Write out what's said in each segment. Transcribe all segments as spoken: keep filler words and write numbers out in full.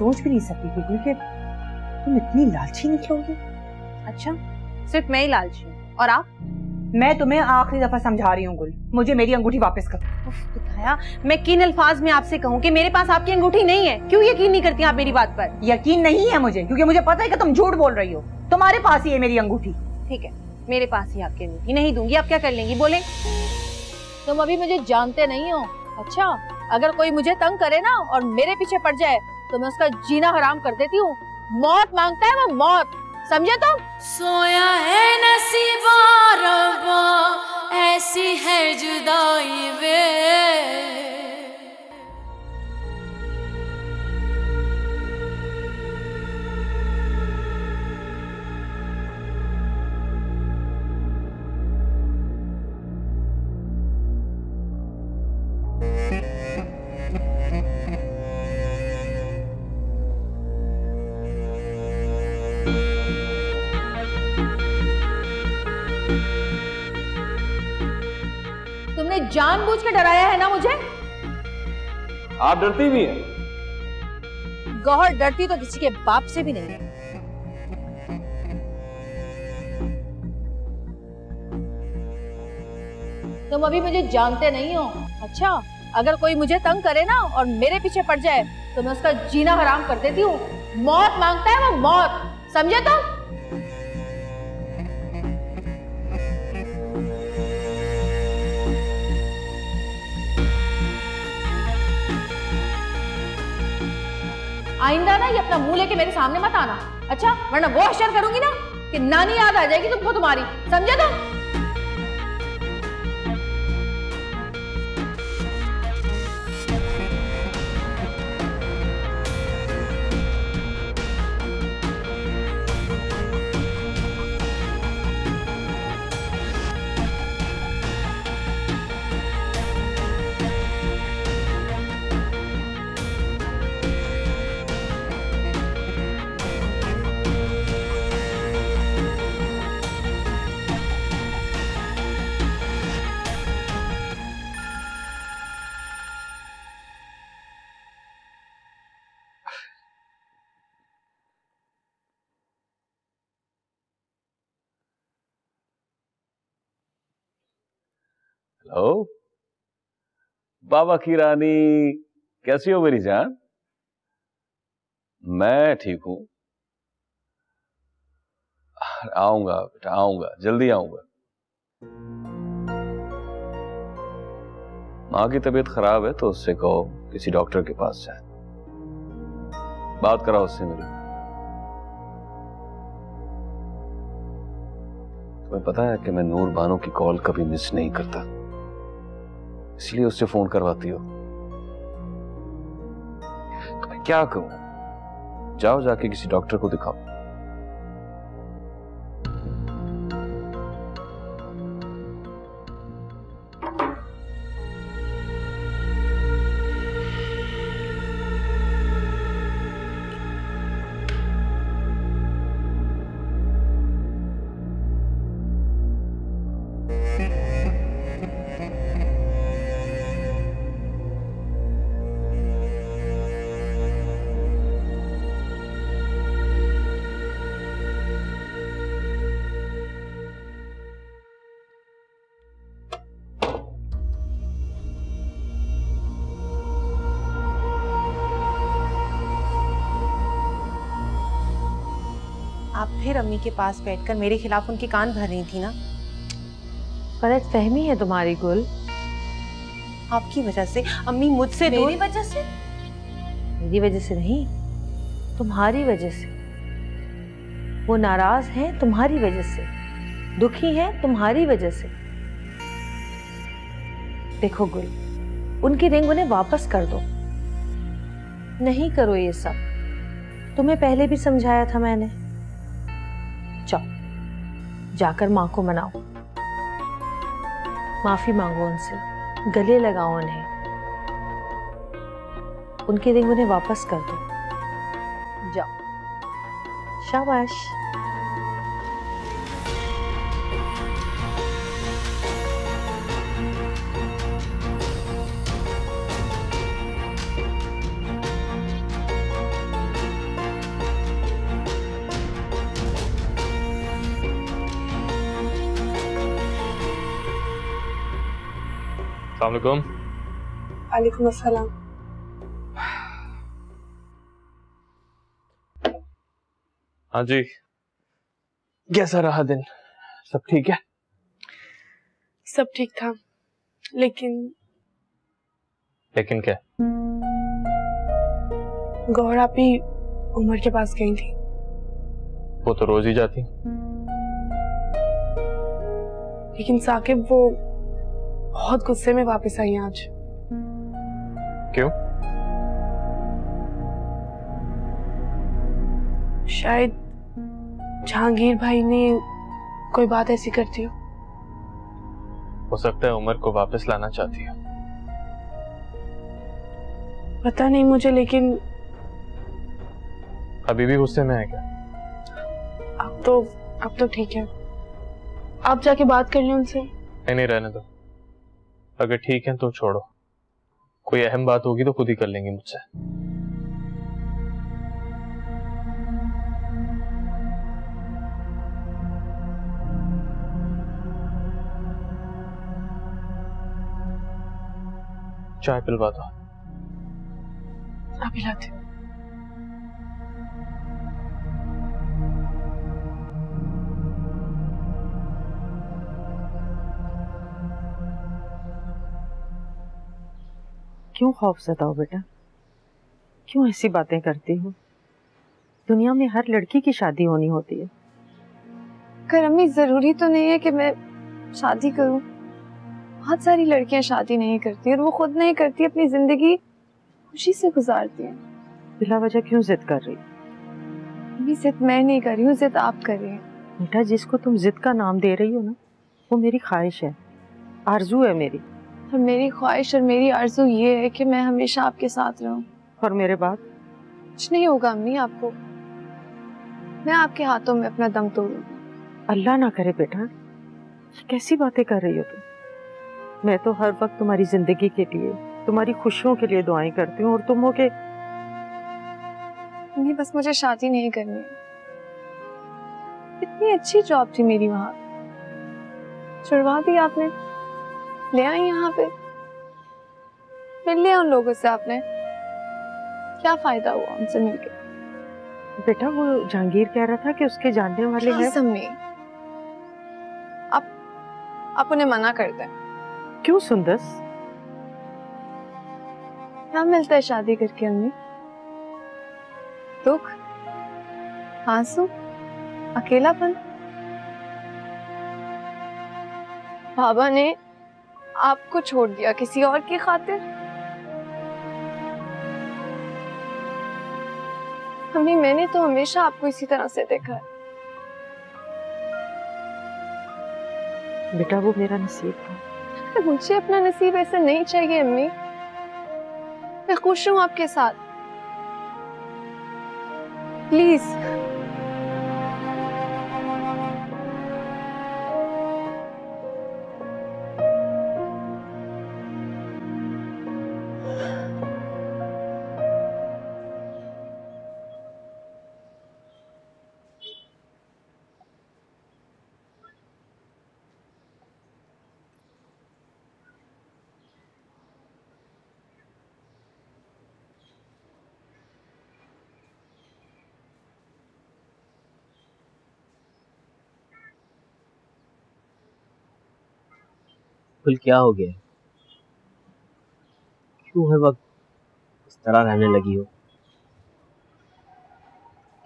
सोच भी नहीं सकती थी क्योंकि तुम इतनी लालची निकलोगी। अच्छा, सिर्फ मैं ही लालची हूँ और आप? मैं तुम्हें आखिरी दफा समझा रही हूँ गुल, मुझे मेरी अंगूठी वापस करो। दिखाया मैं किन अल्फाज में आपसे कहूँ कि मेरे पास आपकी अंगूठी नहीं है। क्यों यकीन नहीं करती आप मेरी बात पर? यकीन नहीं है मुझे क्योंकि मुझे पता है कि तुम झूठ बोल रही हो। तुम्हारे पास ही है मेरी अंगूठी। ठीक है, मेरे पास ही आपकी अंगूठी। नहीं दूंगी, आप क्या कर लेंगी? बोले तुम अभी मुझे जानते नहीं हो। अच्छा, अगर कोई मुझे तंग करे ना और मेरे पीछे पड़ जाए तो मैं उसका जीना हराम कर देती हूँ। मौत मांगता है वो, मौत, समझे तुम? सोया है नसीबा रबा, ऐसी है जुदाई वे। जानबूझ के डराया है ना मुझे। आप डरती भी हैं। गौहर डरती तो किसी के बाप से भी नहीं है। तुम अभी मुझे जानते नहीं हो। अच्छा, अगर कोई मुझे तंग करे ना और मेरे पीछे पड़ जाए तो मैं उसका जीना हराम कर देती हूँ। मौत मांगता है वो, मौत, समझे तुम? तो? आइंदा ना ये अपना मुंह लेके मेरे सामने मत आना, अच्छा? वरना वो अशर करूंगी ना कि नानी याद आ जाएगी तुमको तुम्हारी, समझे तुम? ओ, बाबा की रानी, कैसी हो मेरी जान? मैं ठीक हूं, आऊंगा बेटा, आऊंगा, जल्दी आऊंगा। माँ की तबीयत खराब है तो उससे कहो किसी डॉक्टर के पास जाए। बात कराओ उससे मेरी। तुम्हें पता है कि मैं नूर बानो की कॉल कभी मिस नहीं करता, इसलिए उससे फोन करवाती हो। तो मैं क्या कहूं? जाओ जाके किसी डॉक्टर को दिखाओ। फिर अम्मी के पास बैठकर मेरे खिलाफ उनकी कान भर रही थी ना। गलत फहमी है तुम्हारी गुल। आपकी वजह से अम्मी मुझसे, मेरी वजह से, मेरी वजह से नहीं, तुम्हारी वजह से वो नाराज हैं, तुम्हारी वजह से दुखी हैं, तुम्हारी वजह से। देखो गुल, उनकी रिंग उन्हें वापस कर दो। नहीं करो ये सब, तुम्हें पहले भी समझाया था मैंने। जाकर माँ को मनाओ, माफी मांगो उनसे, गले लगाओ उन्हें, उनकी रिंग उन्हें वापस कर दो। जाओ, शाबाश। अस्सलाम वालेकुम। वालेकुम अस्सलाम। हाँ जी, कैसा रहा दिन? सब ठीक है? सब ठीक था, लेकिन लेकिन क्या? गौर आपी उमर के पास गई थी। वो तो रोज ही जाती, लेकिन साकिब वो बहुत गुस्से में वापस आई आज। क्यों? शायद जहांगीर भाई ने कोई बात ऐसी करती हो। हो सकता है उमर को वापस लाना चाहती हो। पता नहीं मुझे, लेकिन अभी भी गुस्से में है क्या? अब तो अब तो ठीक है, आप जाके बात कर लें उनसे। नहीं नहीं, रहने दो। अगर ठीक है तो छोड़ो, कोई अहम बात होगी तो खुद ही कर लेंगे मुझसे। चाय पिलवा दो। पिलाती। क्यों खौफजदा हो बेटा? क्यों ऐसी बातें करती हो? दुनिया में हर लड़की की शादी होनी होती है। कर अम्मी, जरूरी तो नहीं है कि मैं शादी करूं। बहुत सारी लड़कियां शादी नहीं करती, और वो खुद नहीं करती, अपनी जिंदगी खुशी से गुजारती हैं। बिला वजह क्यों जिद कर रही? अम्मी, जिद मैं नहीं कर रही हूँ, जिद आप कर रही हैं। बेटा, जिसको तुम जिद का नाम दे रही हो ना, वो मेरी ख्वाहिश है, आरजू है मेरी। और मेरी ख्वाहिश और मेरी आरजू ये है कि मैं हमेशा आपके साथ रहूं। और मेरे बाद कुछ नहीं होगा अम्मी, आपको मैं आपके हाथों में अपना दम तोड़ूंगी। अल्लाह ना करे बेटा, कैसी बातें कर रही हो तुम? मैं तो हर वक्त तुम्हारी जिंदगी के लिए, तुम्हारी खुशियों के लिए दुआएं करती हूँ, और तुम हो के नहीं। बस मुझे शादी नहीं करनी। इतनी अच्छी जॉब थी मेरी, वहाँ छुड़वा दी आपने, ले आई यहाँ पे। मिल लिया उन लोगों से आपने, क्या फायदा हुआ उनसे मिलके? बेटा, वो जहांगीर कह रहा था कि उसके जानने वाले हैं। सम्मी, आप आप उन्हें मना कर दें। क्यों सुंदस? क्या मिलता है शादी करके अम्मी? दुख, आंसू, अकेलापन। बाबा ने आपको छोड़ दिया किसी और की खातिर। अम्मी, मैंने तो हमेशा आपको इसी तरह से देखा है। बेटा, वो मेरा नसीब था। मुझे अपना नसीब ऐसा नहीं चाहिए अम्मी। मैं खुश हूँ आपके साथ, प्लीज। क्या हो गया? क्यों हर वक्त इस तरह रहने लगी हो?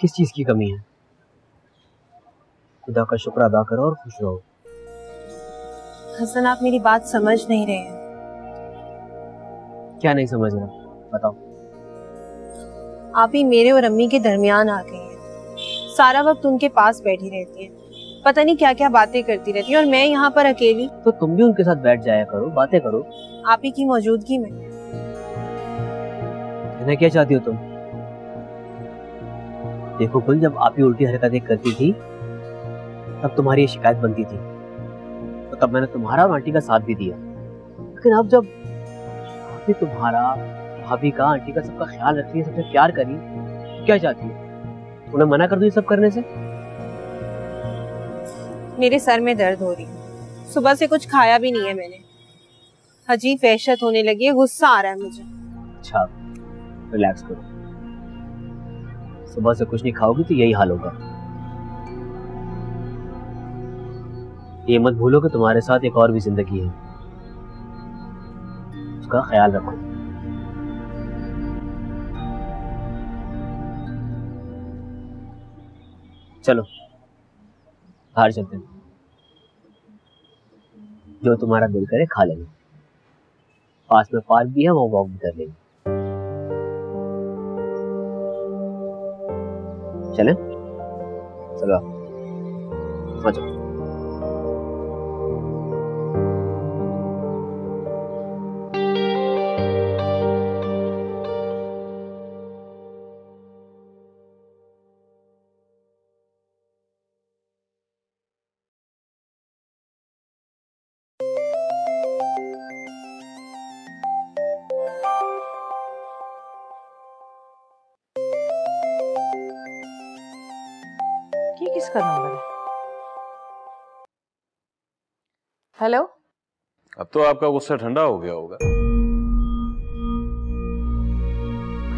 किस चीज की कमी है? खुदा का शुक्र अदा करो और खुश रहो। हसन, आप मेरी बात समझ नहीं रहे हैं। क्या नहीं समझ रहा? बताओ। आप ही मेरे और अम्मी के दरमियान आ गए हैं। सारा वक्त उनके पास बैठी रहती है, पता नहीं क्या क्या बातें करती रहती है, और मैं यहाँ पर अकेली। तो तुम भी उनके साथ बैठ जाया करो, बातें करो। आप ही की मौजूदगी में। कहना क्या चाहती हो तुम? देखो गुल, जब आप ही उल्टी हरकतें करती थी, तब तुम्हारी ये शिकायत बनती थी, तो तब मैंने तुम्हारा आंटी का साथ भी दिया। लेकिन अब जब आप ही तुम्हारा, भाभी का, आंटी का, सबका ख्याल रखती है, सबसे प्यार करी, क्या चाहती है? उन्हें मना कर दो ये सब करने से? मेरे सर में दर्द हो रही है, सुबह से कुछ खाया भी नहीं है मैंने। अजीब वहशत होने लगी है, गुस्सा आ रहा है मुझे। अच्छा रिलैक्स करो, सुबह से कुछ नहीं खाओगी तो यही हाल होगा। ये मत भूलो कि तुम्हारे साथ एक और भी जिंदगी है, उसका ख्याल रखो। चलो बाहर चलते हैं, जो तुम्हारा दिल करे खा लेंगे। पास में पार्क भी है, वो वॉक भी कर लेंगे। चले चलो अच्छा। किसका नंबर है? हेलो, अब तो आपका गुस्सा ठंडा हो गया होगा।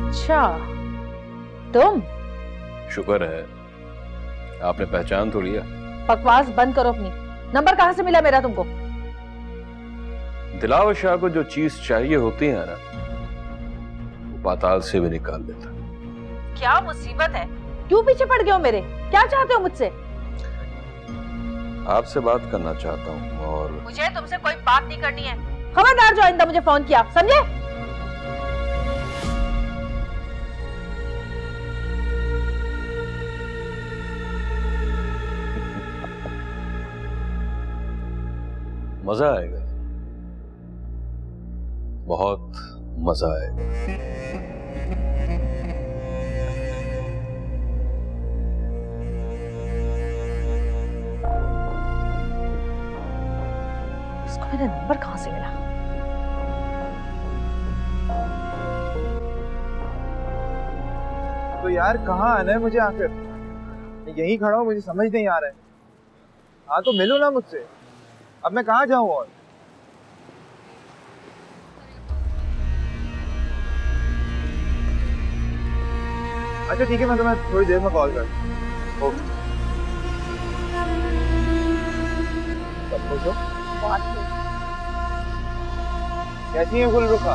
अच्छा तुम? शुक्र है आपने पहचान तो लिया। बकवास बंद करो अपनी। नंबर कहां से मिला मेरा तुमको? दिलावर शाह को जो चीज चाहिए होती है ना, वो पाताल से भी निकाल देता। क्या मुसीबत है, क्यों पीछे पड़ गए हो मेरे? क्या चाहते हो मुझसे? आपसे बात करना चाहता हूँ। और मुझे तुमसे कोई बात नहीं करनी है। खबरदार जो आइंदा मुझे फोन किया, समझे? मजा आएगा, बहुत मजा आएगा। मेरा नंबर कहां से मिला? तो यार कहां आना है मुझे? आखिर मैं यहीं खड़ा हूं, मुझे समझ नहीं आ रहा है। हाँ तो मिलो ना मुझसे, अब मैं कहां जाऊं? और अच्छा ठीक है, मैं तुम्हें तो थोड़ी देर में कॉल करता हूँ। सब पूछो बात कैसी है गुलरुखा?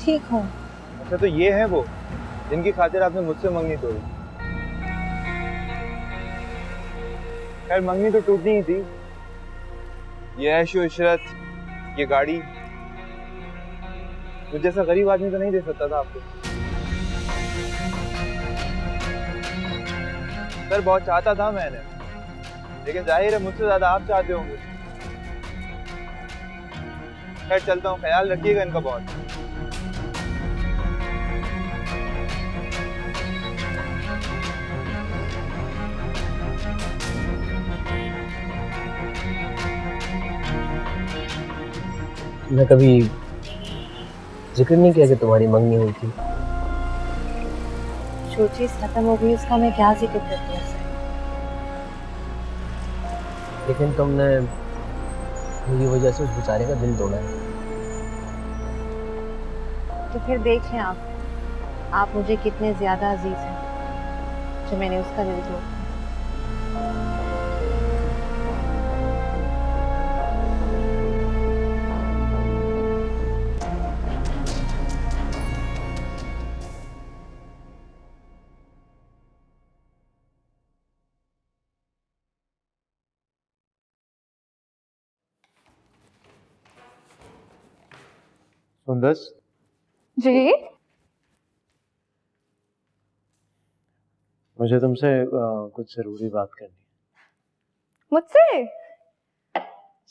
ठीक हूँ। अच्छा तो ये है वो जिनकी खातिर आपने मुझसे मंगनी तोड़ी। खैर मंगनी तो टूटनी ही थी। ये ऐशो इशरत, ये गाड़ी, मुझे जैसा गरीब आदमी तो नहीं दे सकता था आपको। सर बहुत चाहता था मैंने, लेकिन जाहिर है मुझसे ज्यादा आप चाहते होंगे। खैर चलता हूँ, ख्याल रखिएगा इनका बहुत। मैं कभी जिक्र नहीं किया कि तुम्हारी मंगनी हुई थी। जो चीज खत्म हो गई उसका मैं क्या जिक्र करती हूँ? लेकिन तुमने मेरी वजह से उस बेचारे का दिल तोड़ा है। तो फिर देख लें आप, आप मुझे कितने ज्यादा अजीज हैं जो मैंने उसका दिल तोड़ा। जी मुझे तुमसे कुछ जरूरी बात करनी है। मुझसे?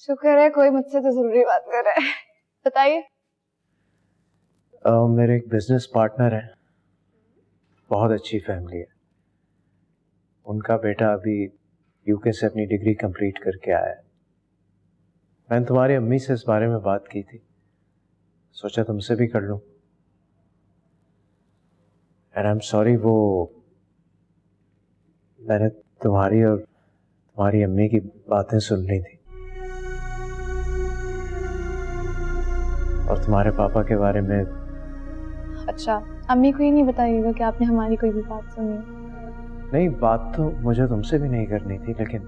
शुक्र है कोई मुझसे तो जरूरी बात कर रहा है। बताइए। uh, मेरे एक बिजनेस पार्टनर है, बहुत अच्छी फैमिली है। उनका बेटा अभी यूके से अपनी डिग्री कंप्लीट करके आया है। मैंने तुम्हारी अम्मी से इस बारे में बात की थी, सोचा तुमसे भी कर लूं। एंड आई एम सॉरी, वो मैंने तुम्हारी और तुम्हारी अम्मी की बातें सुन ली थी और तुम्हारे पापा के बारे में। अच्छा, अम्मी को ही नहीं बताइएगा कि आपने हमारी कोई भी बात सुनी? नहीं, बात तो मुझे तुमसे भी नहीं करनी थी, लेकिन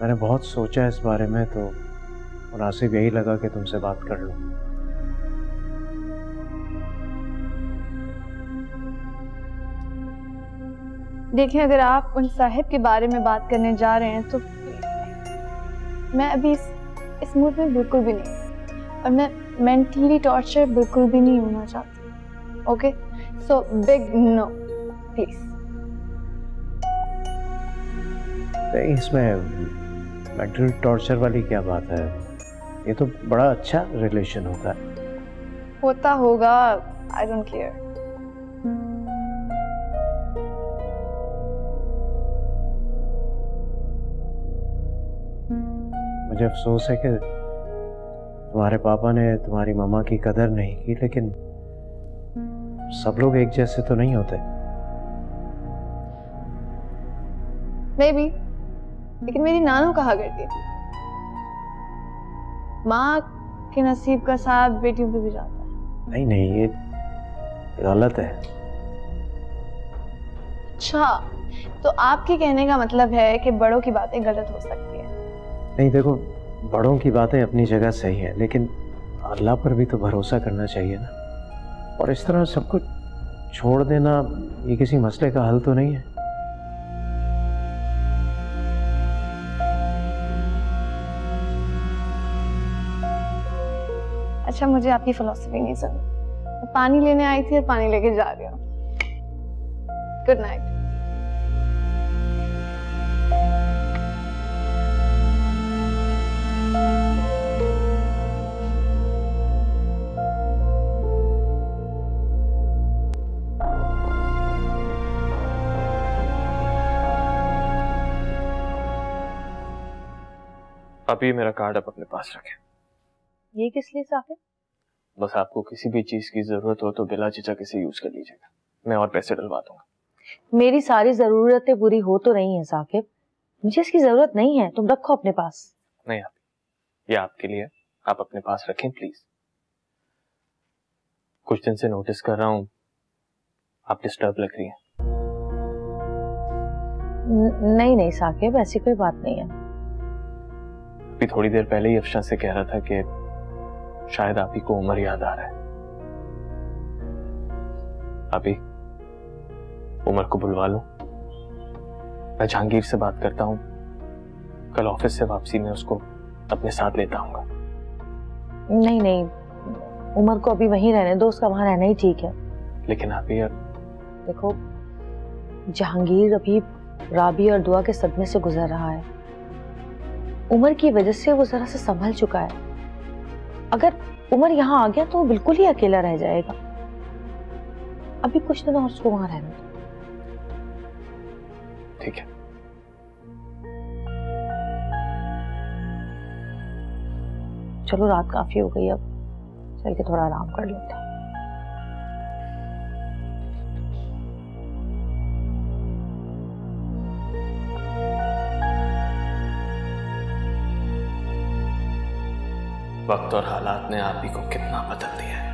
मैंने बहुत सोचा इस बारे में तो मुनासिब यही लगा कि तुमसे बात कर लूं। देखिए, अगर आप उन साहिब के बारे में बात करने जा रहे हैं तो मैं अभी इस, इस मूड में बिल्कुल भी नहीं, और मैं मेंटली टॉर्चर बिल्कुल भी नहीं होना चाहती। Okay, so big no please. नहीं, इसमें मेंटल टॉर्चर वाली क्या बात है? ये तो बड़ा अच्छा रिलेशन होता है। होता होगा, आई डोंट केयर। मुझे अफसोस है कि तुम्हारे पापा ने तुम्हारी मामा की कदर नहीं की, लेकिन सब लोग एक जैसे तो नहीं होते। मे बी, लेकिन मेरी नानू कहा करती थी माँ के नसीब का साथ बेटियों पे भी जाता है। नहीं नहीं, ये गलत है। अच्छा, तो आपके कहने का मतलब है कि बड़ों की बातें गलत हो सकती है? नहीं, देखो, बड़ों की बातें अपनी जगह सही है, लेकिन अल्लाह पर भी तो भरोसा करना चाहिए ना, और इस तरह सब कुछ छोड़ देना ये किसी मसले का हल तो नहीं है। अच्छा, मुझे आपकी फिलॉसफी नहीं समझ। पानी लेने आई थी और पानी लेके जा रही हूँ। Good night. आप ये मेरा कार्ड आप अपने पास रखें। ये किस लिए साफ़ है? बस आपको किसी भी चीज की जरूरत हो तो बिला झिझक इसे यूज कर लीजिएगा, मैं और पैसे डलवा दूंगा। मेरी सारी जरूरतें पूरी हो तो रही हैं साकिब, मुझे इसकी जरूरत नहीं है, तुम रखो अपने पास। नहीं, आप ये आपके लिए, आप अपने पास रखें प्लीज। कुछ दिन से नोटिस कर रहा हूँ आप डिस्टर्ब लग रही है। नहीं नहीं साकिब, ऐसी कोई बात नहीं है। भी थोड़ी देर पहले ही अफशान से कह रहा था कि शायद आप ही को उमर याद आ रहा है। अभी उमर को बुलवा लो, मैं जहांगीर से बात करता हूं, कल ऑफिस से वापसी में उसको अपने साथ लेता आऊंगा। नहीं नहीं, उमर को अभी वहीं रहने दो, उसका वहां रहना ही ठीक है। लेकिन आप यार देखो, जहांगीर अभी राबी और दुआ के सदमे से गुजर रहा है, उमर की वजह से वो जरा से संभल चुका है। अगर उमर यहाँ आ गया तो वो बिल्कुल ही अकेला रह जाएगा। अभी कुछ दिन और उसको वहां रहने दो। ठीक है। चलो, रात काफी हो गई, अब चल के थोड़ा आराम कर लेते हैं। वक्त और हालात ने आप ही को कितना बदल दिया है।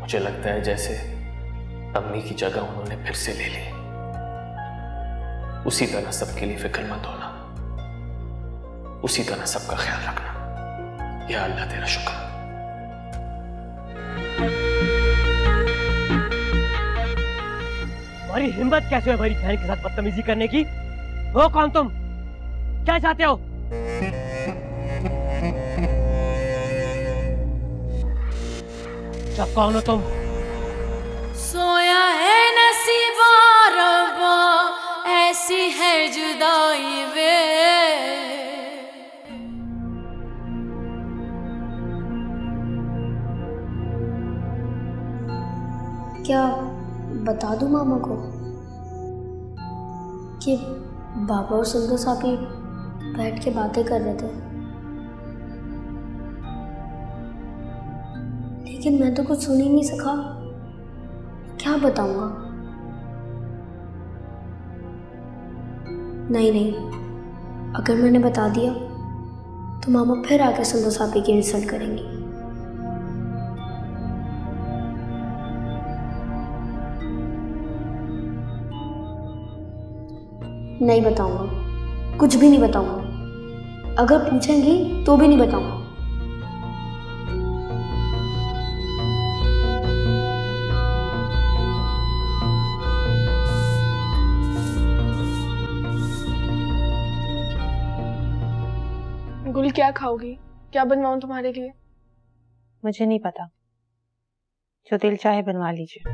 मुझे लगता है जैसे अम्मी की जगह उन्होंने फिर से ले ली। उसी तरह सबके लिए फिक्रमंद होना, उसी तरह सबका ख्याल रखना, या अल्लाह तेरा शुक्र। तुम्हारी हिम्मत कैसे हुई मेरी बहन के साथ बदतमीजी करने की? हो कौन तुम, क्या चाहते हो? कौन हो तुम? सोया है नसीबा रबा, ऐसी है जुदाई वे। क्या बता दूं मामा को कि बाबा और सिंधु साहब ही बैठ के बातें कर रहे थे, लेकिन मैं तो कुछ सुन ही नहीं सका। क्या बताऊंगा? नहीं नहीं, अगर मैंने बता दिया तो मामा फिर आकर संतोष आपी की इंसल्ट करेंगी। नहीं बताऊंगा, कुछ भी नहीं बताऊंगा। अगर पूछेंगी तो भी नहीं बताऊंगा। गुल, क्या खाओगी? क्या बनवाऊं तुम्हारे लिए? मुझे नहीं पता, जो दिल चाहे बनवा लीजिए।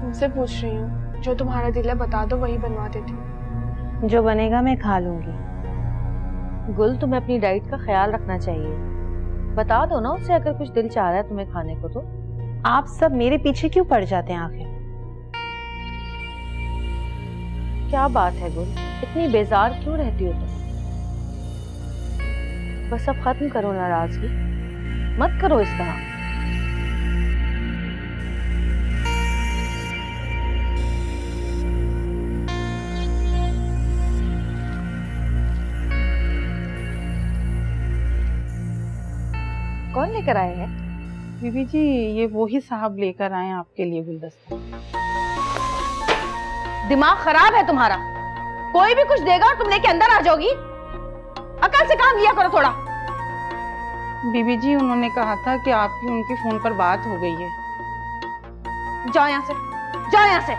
तुमसे पूछ रही हूँ, जो तुम्हारा दिल है बता दो, वही बनवा देती हूँ। जो बनेगा मैं खा लूंगी। गुल, तुम्हें अपनी डाइट का ख्याल रखना चाहिए। बता दो ना उसे, अगर कुछ दिल चाह रहा है तुम्हें खाने को। तो आप सब मेरे पीछे क्यों पड़ जाते हैं आखिर? क्या बात है गुल, इतनी बेजार क्यों रहती हो तुम? बस अब खत्म करो नाराजगी, मत करो इस तरह। कौन लेकर आए हैं? बीबी जी, ये वो ही साहब लेकर आए हैं आपके लिए गुलदस्ता। दिमाग खराब है तुम्हारा, कोई भी कुछ देगा और तुम लेके अंदर आ जाओगी। अकल से काम लिया करो थोड़ा। बीबी जी, उन्होंने कहा था कि आपकी उनके फोन पर बात हो गई है। जाओ यहाँ से, जाओ यहाँ से।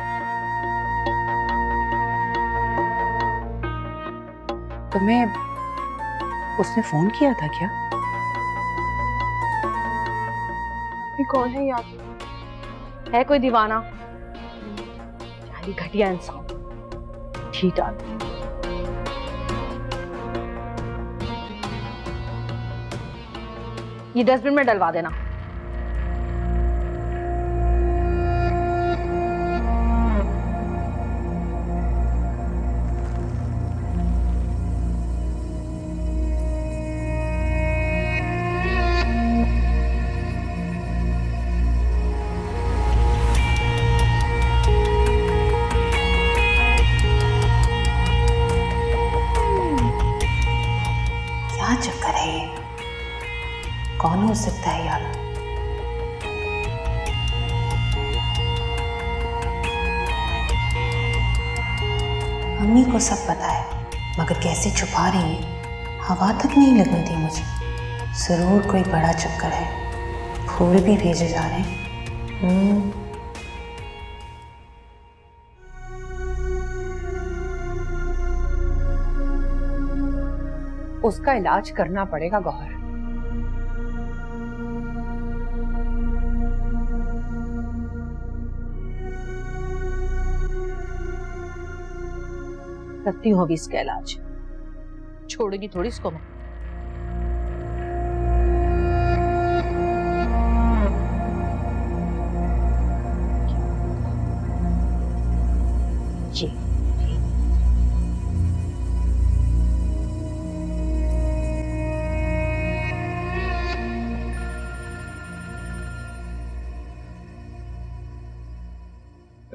तुम्हें उसने फोन किया था क्या? कौन है ये आदमी? है कोई दीवाना, घटिया इंसान, ठीक आदमी। ये डस्टबिन में डलवा देना। क्या चक्कर है ये? कौन हो सकता है यार? मम्मी को सब पता है, मगर कैसे छुपा रही है? हवा तक नहीं लगने दी मुझे। जरूर कोई बड़ा चक्कर है। फूल भी भेजे जा रहे हैं। उसका इलाज करना पड़ेगा गौहर। करती हूँ अभी इसका इलाज। छोड़ूंगी थोड़ी इसको मैं। जी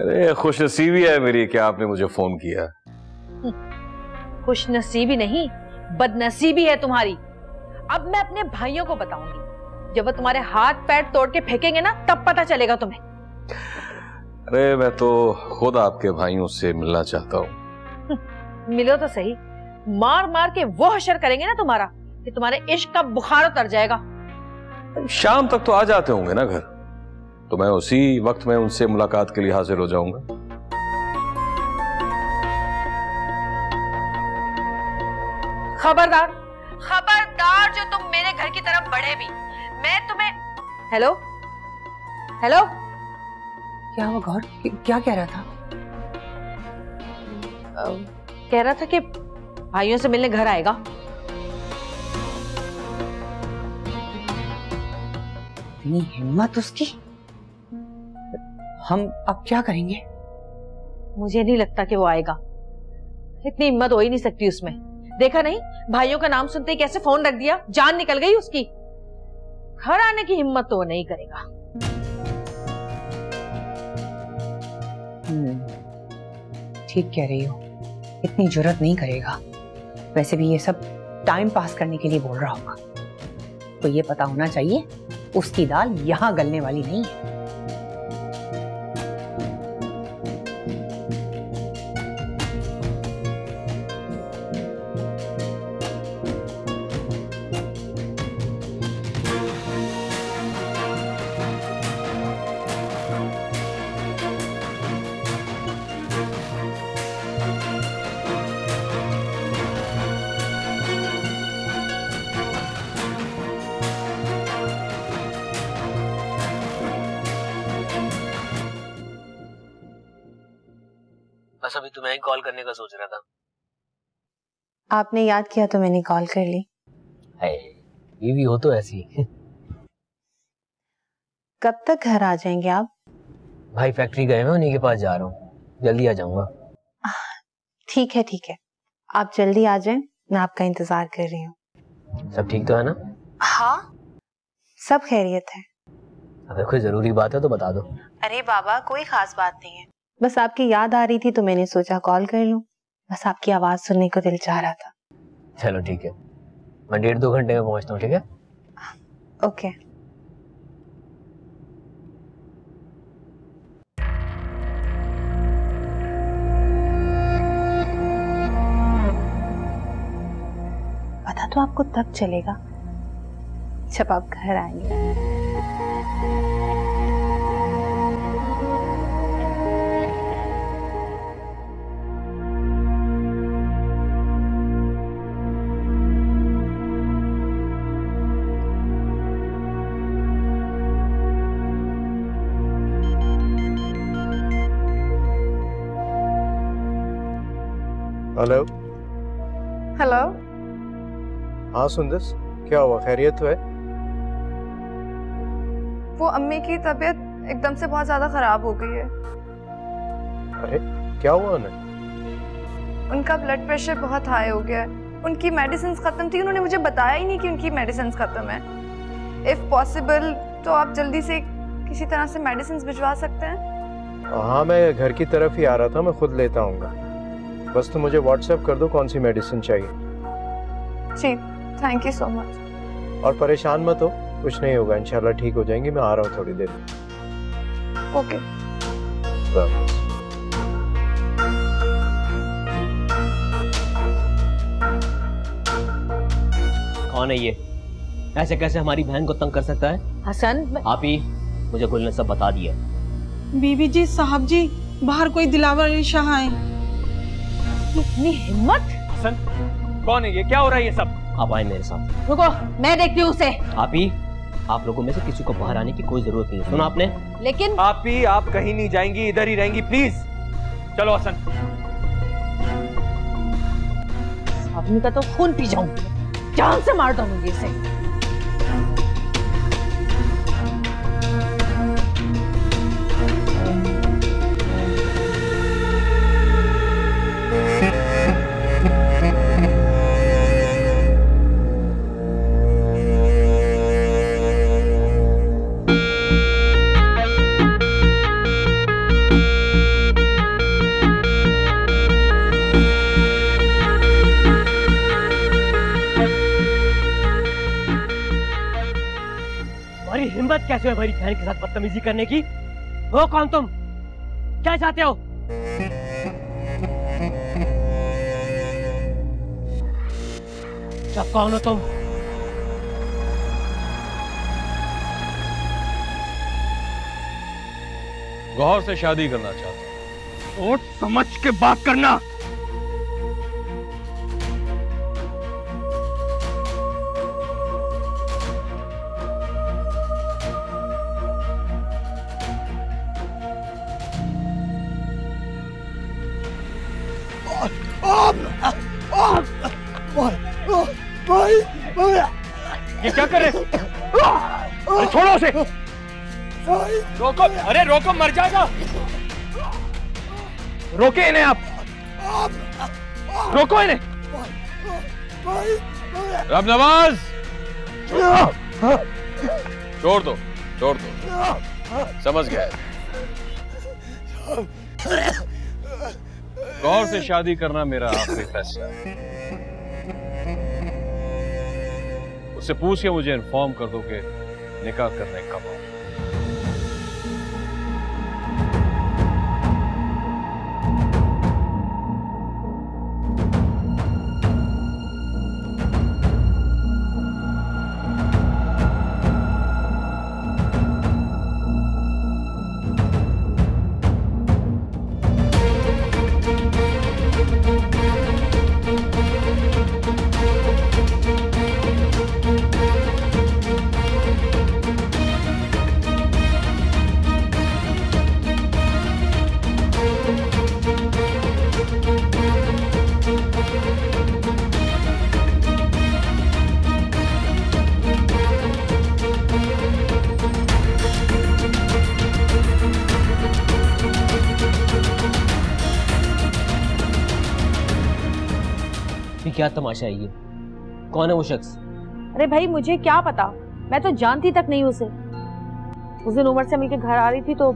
अरे खुश नसीबी है मेरी क्या आपने मुझे फोन किया। खुश नसीबी नहीं, बदनसीबी है तुम्हारी। अब मैं अपने भाइयों को बताऊंगी। जब वो तुम्हारे हाथ पैर तोड़ के फेंकेंगे ना, तब पता चलेगा तुम्हें। अरे मैं तो खुद आपके भाइयों से मिलना चाहता हूँ। मिलो तो सही, मार मार के वो हशर करेंगे ना तुम्हारा कि तुम्हारे इश्क का बुखार उतर जाएगा। शाम तक तो आ जाते होंगे ना घर, तो मैं उसी वक्त में उनसे मुलाकात के लिए हाजिर हो जाऊंगा। खबरदार, खबरदार जो तुम मेरे घर की तरफ बढ़े भी, मैं तुम्हें। हेलो हेलो, क्या हुआ गौर? क्या कह रहा था? uh, कह रहा था कि भाइयों से मिलने घर आएगा। इतनी हिम्मत उसकी! हम अब क्या करेंगे? मुझे नहीं लगता कि वो आएगा। इतनी हिम्मत हो ही नहीं सकती उसमें। देखा नहीं, भाइयों का नाम सुनते ही कैसे फोन रख दिया। जान निकल गई उसकी। घर आने की हिम्मत तो नहीं करेगा। ठीक कह रही हो, इतनी जुर्रत नहीं करेगा। वैसे भी ये सब टाइम पास करने के लिए बोल रहा होगा। तो ये पता होना चाहिए उसकी दाल यहाँ गलने वाली नहीं है। बस अभी तुम्हें कॉल करने का सोच रहा था। आपने याद किया तो मैंने कॉल कर ली। ये भी हो तो ऐसी। कब तक घर आ जाएंगे आप? भाई फैक्ट्री गए हैं, उन्हीं के पास जा रहा हूँ, जल्दी आ जाऊंगा। ठीक है ठीक है, आप जल्दी आ जाएं, मैं आपका इंतजार कर रही हूँ। सब ठीक तो है ना? हाँ, सब खैरियत है। अगर कोई जरूरी बात है तो बता दो। अरे बाबा, कोई खास बात नहीं है, बस आपकी याद आ रही थी तो मैंने सोचा कॉल कर लूं। बस आपकी आवाज सुनने को दिल चाह रहा था। चलो ठीक है, मैं डेढ़ दो घंटे में पहुंचता हूं, ठीक है? ओके। पता तो आपको तब चलेगा जब आप घर आएंगे। Hello hello. हाँ सुंदर, क्या हुआ, खैरियत तो है? वो अम्मी की तबीयत एकदम से बहुत ज्यादा खराब हो गई है। अरे क्या हुआ उन्हें? उनका ब्लड प्रेशर बहुत हाई हो गया है। उनकी मेडिसिन्स खत्म थी, उन्होंने मुझे बताया ही नहीं कि उनकी मेडिसिन्स खत्म है। इफ पॉसिबल तो आप जल्दी से किसी तरह से मेडिसिन्स भिजवा सकते हैं? हाँ मैं घर की तरफ ही आ रहा था, मैं खुद लेता आऊँगा। बस तो मुझे व्हाट्सएप कर दो कौन सी मेडिसिन चाहिए। जी थैंक यू सो मच। और परेशान मत हो, कुछ नहीं होगा, इंशाल्लाह ठीक हो जाएंगी। मैं आ रहा हूँ थोड़ी देर। ओके। कौन है ये? ऐसे कैसे हमारी बहन को तंग कर सकता है? हसन। आप ही मुझे गुल ने सब बता दिया। बीबी जी, साहब जी, बाहर कोई दिलावर अली शाह आए। इतनी हिम्मत! हसन, कौन है ये, क्या हो रहा है ये सब? आप आए मेरे साथ। रुको, मैं देखती हूँ उसे। आप ही, आप लोगों में से किसी को बाहर आने की कोई जरूरत नहीं, सुना आपने? लेकिन आप ही, आप कहीं नहीं जाएंगी, इधर ही रहेंगी, प्लीज। चलो हसन। आदमी का तो खून पी जाऊंगी, जान से मार दूंगी इसे। कैसे हमारी बहन के साथ बदतमीजी करने की? हो कौन तुम, क्या चाहते हो? सब कौन हो तुम? गौहर से शादी करना चाहते हो? सोच समझ के बात करना। ये क्या करे? अरे छोड़ो उसे। रोको, अरे रोको, मर जाएगा। रोके इन्हें, आप रोको इन्हें। रब नवाज, छोड़ दो छोड़ दो, समझ गया। गौर से शादी करना मेरा आखिरी फैसला है। उससे पूछ के मुझे इन्फॉर्म कर दो कि निकाह करने कब आऊं। क्या तमाशा है ये? कौन है वो शख्स? अरे भाई मुझे क्या पता, मैं तो जानती तक नहीं उसे। उस दिन उमर से मिलके घर आ रही थी तो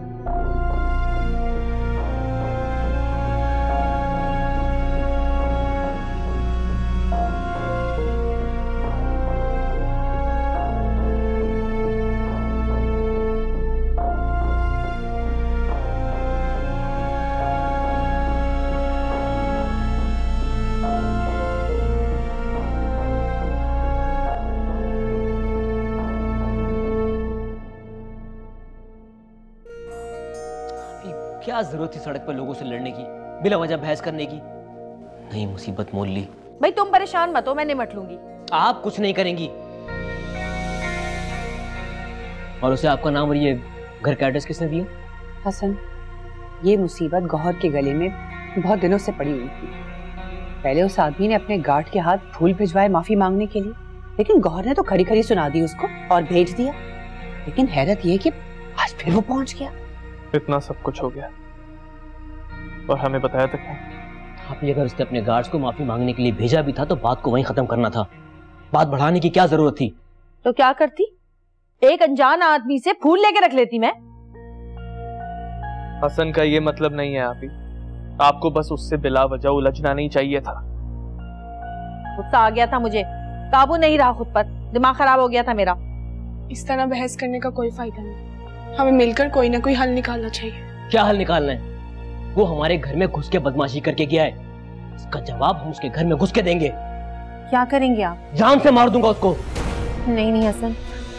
क्या जरूरत थी सड़क पर लोगों से लड़ने की, बिला वजह बहस करने की? नहीं, मुसीबत मोल ली। भाई तुम परेशान मत हो, मैं निमट लूंगी। आप कुछ नहीं करेंगी। और उसे आपका नाम और ये घर का एड्रेस किसने दिया? हसन, ये मुसीबत गौहर के गले में बहुत दिनों से पड़ी हुई थी। पहले उस आदमी ने अपने गार्ड के हाथ फूल भिजवाए माफी मांगने के लिए, लेकिन गौहर ने तो खड़ी खड़ी सुना दी उसको और भेज दिया। लेकिन हैरत यह कि आज फिर वो पहुंच गया। इतना सब कुछ हो गया और हमें बताया तक नहीं। आप ये अगर उसने अपने गार्ड्स को माफी मांगने के लिए भेजा भी था तो बात को वहीं खत्म करना था। बात बढ़ाने की क्या जरूरत थी? तो क्या करती, एक अनजान आदमी से फूल लेके रख लेती मैं? हसन का ये मतलब नहीं है आप ही। आपको बस उससे बिला वजह उलझना नहीं चाहिए था। गुस्सा आ गया था मुझे, काबू नहीं रहा खुद पर, दिमाग खराब हो गया था मेरा। इस तरह बहस करने का कोई फायदा नहीं, हमें मिलकर कोई ना कोई हल निकालना चाहिए। क्या हल निकालना है? वो हमारे घर में घुस के बदमाशी करके गया है, उसका जवाब हम उसके घर में घुस के देंगे। क्या करेंगे आप? जान से मार दूंगा उसको। नहीं नहीं हसन,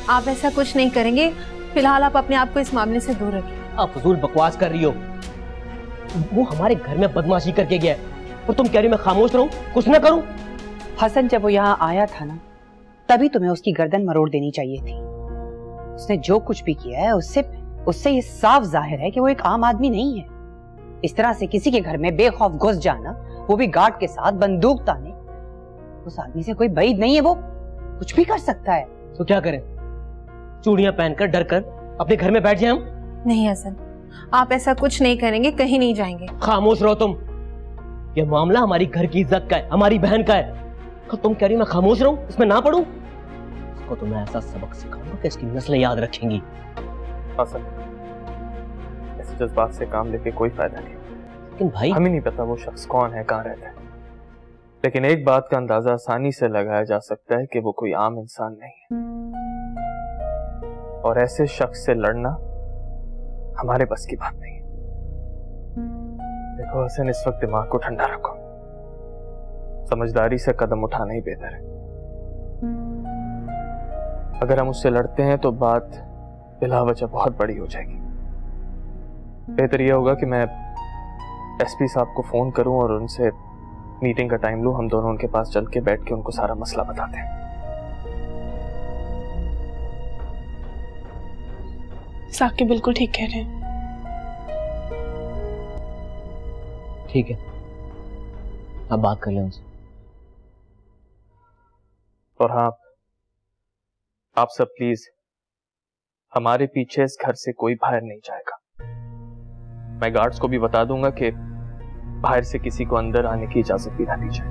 आप ऐसा कुछ नहीं करेंगे। फिलहाल आप अपने आप को इस मामले से दूर रखिए। आप फजूल बकवास कर रही हो। वो हमारे घर में बदमाशी करके गया है और तुम कह रही हो मैं खामोश रहूं, कुछ न करूं? हसन, जब वो यहाँ आया था ना तभी तुम्हें उसकी गर्दन मरोड़ देनी चाहिए थी। उसने जो कुछ भी किया है उससे उससे ये साफ जाहिर है कि वो एक आम आदमी नहीं है। इस तरह से किसी के घर में बेखौफ घुस जाना, वो भी गार्ड के साथ बंदूक ताने, उस आदमी से कोई बैद नहीं है। वो कुछ भी कर सकता है। तो क्या करें, चूड़ियां पहनकर डर कर अपने घर में बैठ जाएं हम? नहीं हसन, आप ऐसा कुछ नहीं करेंगे, कहीं नहीं जाएंगे। खामोश रहो तुम। ये मामला हमारी घर की इज्जत का है, हमारी बहन का है, तो तुम कह रही मैं खामोश रहूं, इसमें ना पढ़ूं? उसको तो मैं ऐसा सबक सिखाऊंगा कि इसकी नस्लें याद रखेंगी। ऐसे जज्बात से काम लेके कोई फायदा नहीं। लेकिन भाई हमें नहीं पता वो शख्स कौन है, कहाँ रहता है, लेकिन एक बात का अंदाजा आसानी से लगाया जा सकता है कि वो कोई आम इंसान नहीं है और ऐसे शख्स से लड़ना हमारे बस की बात नहीं है। देखो हसन, इस वक्त दिमाग को ठंडा रखो, समझदारी से कदम उठाना ही बेहतर है। अगर हम उससे लड़ते हैं तो बात बिला वजह बहुत बड़ी हो जाएगी। बेहतर यह होगा कि मैं एसपी साहब को फ़ोन करूं और उनसे मीटिंग का टाइम लूं। हम दोनों उनके पास चल के बैठ के उनको सारा मसला बताते हैं। साकिब बिल्कुल ठीक कह रहे हैं। ठीक है, आप बात कर लें उनसे। और हाँ, आप सब प्लीज हमारे पीछे इस घर से कोई बाहर नहीं जाएगा। मैं गार्ड्स को भी बता दूंगा कि बाहर से किसी को अंदर आने की इजाजत भी ना दी जाए।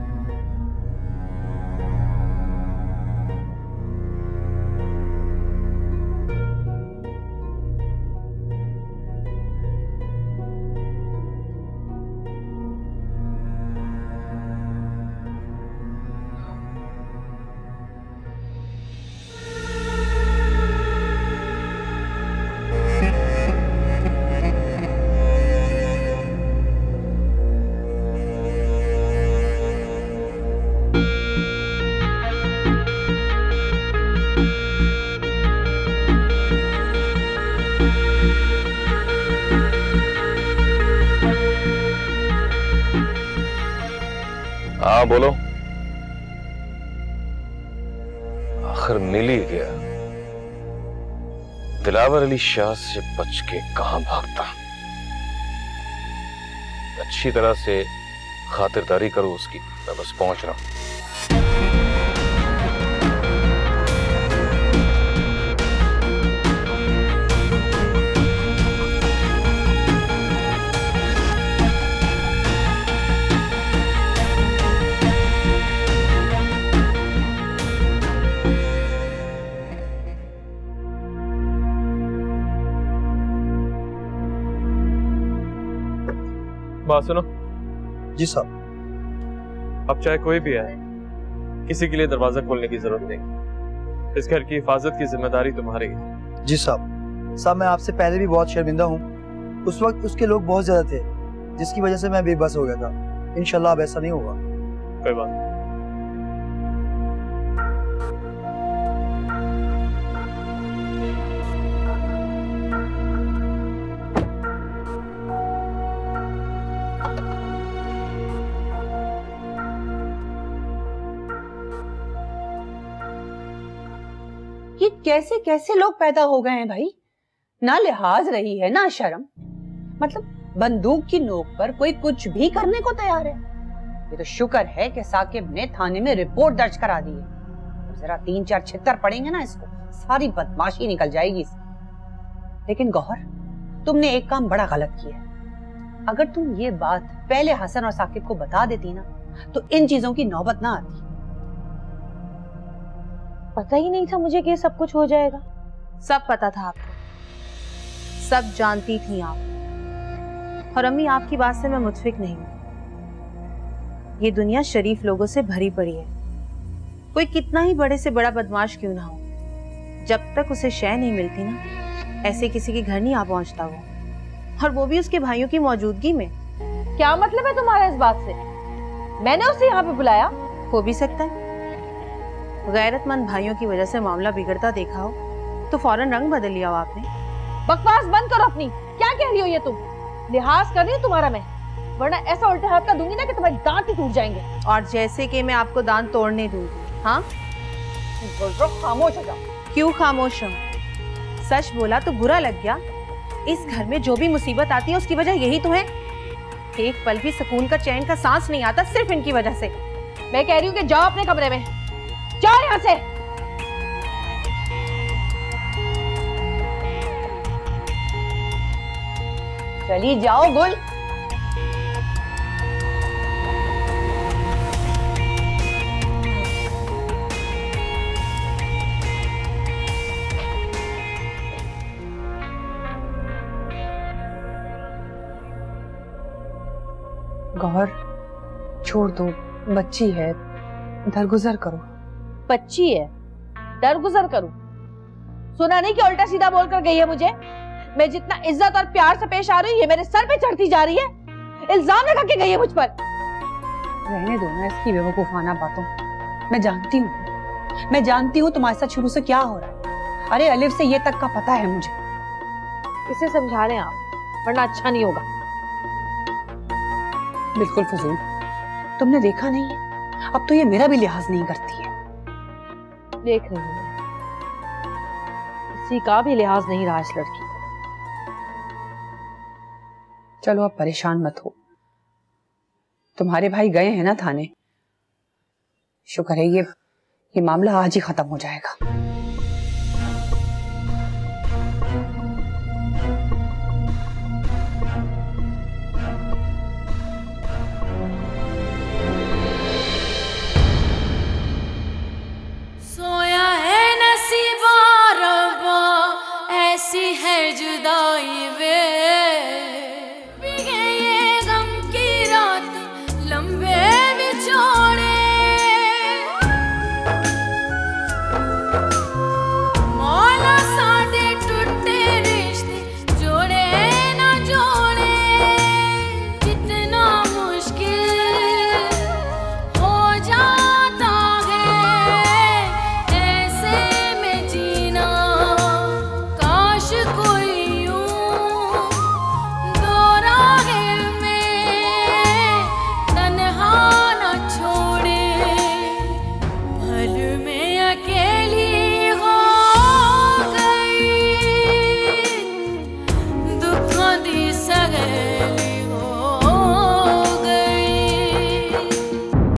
बोलो। आखिर मिली गया, दिलावर अली शाह से बच के कहां भागता। अच्छी तरह से खातिरदारी करो उसकी, मैं बस पहुंच रहा हूं। बात सुनो। जी साहब। अब चाहे कोई भी आए, किसी के लिए दरवाजा खोलने की जरूरत नहीं। इस घर की हिफाजत की जिम्मेदारी तुम्हारी है। जी साहब। साहब मैं आपसे पहले भी बहुत शर्मिंदा हूँ। उस वक्त उसके लोग बहुत ज्यादा थे, जिसकी वजह से मैं बेबस हो गया था। इंशाल्लाह अब ऐसा नहीं होगा। कोई बात नहीं। ये कैसे कैसे लोग पैदा हो गए हैं भाई, ना लिहाज रही है ना शर्म। मतलब बंदूक की नोक पर कोई कुछ भी करने को तैयार है। ये तो शुक्र है कि साकिब ने थाने में रिपोर्ट दर्ज करा दी है। जरा तीन चार छितर पड़ेंगे ना इसको, सारी बदमाशी निकल जाएगी। लेकिन गौहर, तुमने एक काम बड़ा गलत किया है। अगर तुम ये बात पहले हसन और साकिब को बता देती ना, तो इन चीजों की नौबत ना आती। पता ही नहीं था मुझे कि ये सब कुछ हो जाएगा। सब पता था आपको, सब जानती थी आप। और अम्मी, आपकी बात से मैं मुत्फिक नहीं हूँ। ये दुनिया शरीफ लोगों से भरी पड़ी है। कोई कितना ही बड़े से बड़ा बदमाश क्यों ना हो, जब तक उसे शय नहीं मिलती ना, ऐसे किसी के घर नहीं आ पहुँचता वो, और वो भी उसके भाइयों की मौजूदगी में। क्या मतलब है तुम्हारा इस बात से? मैंने उसे यहाँ पे बुलाया। हो भी सकता है गैरतमंद भाइयों की वजह से मामला बिगड़ता देखा हो तो फौरन रंग बदल लिया हो आपने। बकवास बंद करो अपनी। क्या कह रही हो ये तुम? लिहाज कर रही हूँ तुम्हारा मैं, वरना ऐसा उल्टा हाथ का दूंगी ना कि तुम्हारे दांत ही टूट जाएंगे। और जैसे कि मैं आपको दांत तोड़ने दूंगी। हाँ, खामोश हो जाओ। क्यों खामोश हो? सच बोला तो बुरा लग गया। इस घर में जो भी मुसीबत आती है उसकी वजह यही तो है। एक पल भी सुकून का, चैन का सांस नहीं आता, सिर्फ इनकी वजह से। मैं कह रही हूँ कि जाओ अपने कमरे में, जाओ यहाँ से। चली जाओ गुल। गौहर छोड़ दो, बच्ची है, दरगुजर करो। बच्ची है, दरगुजर करूं? सुना नहीं कि उल्टा सीधा बोलकर गई है मुझे। मैं जितना इज्जत और प्यार से पेश आ रही हूं, ये मेरे सर पे चढ़ती जा रही है। इल्जाम लगा के गई है मुझ पर। रहने दो ना इसकी बेवकूफाना बातों। मैं जानती हूँ, मैं जानती हूँ तुम्हारे साथ शुरू से क्या हो रहा है। अरे अलिफ से ये तक का पता है मुझे। इसे समझा रहे आप, वरना अच्छा नहीं होगा। बिल्कुल फजूल, तुमने देखा नहीं, अब तो ये मेरा भी लिहाज नहीं करती है। देख रही हूँ, किसी का भी लिहाज नहीं रहा इस लड़की को। चलो आप परेशान मत हो। तुम्हारे भाई गए हैं ना थाने, शुक्र है ये ये मामला आज ही खत्म हो जाएगा।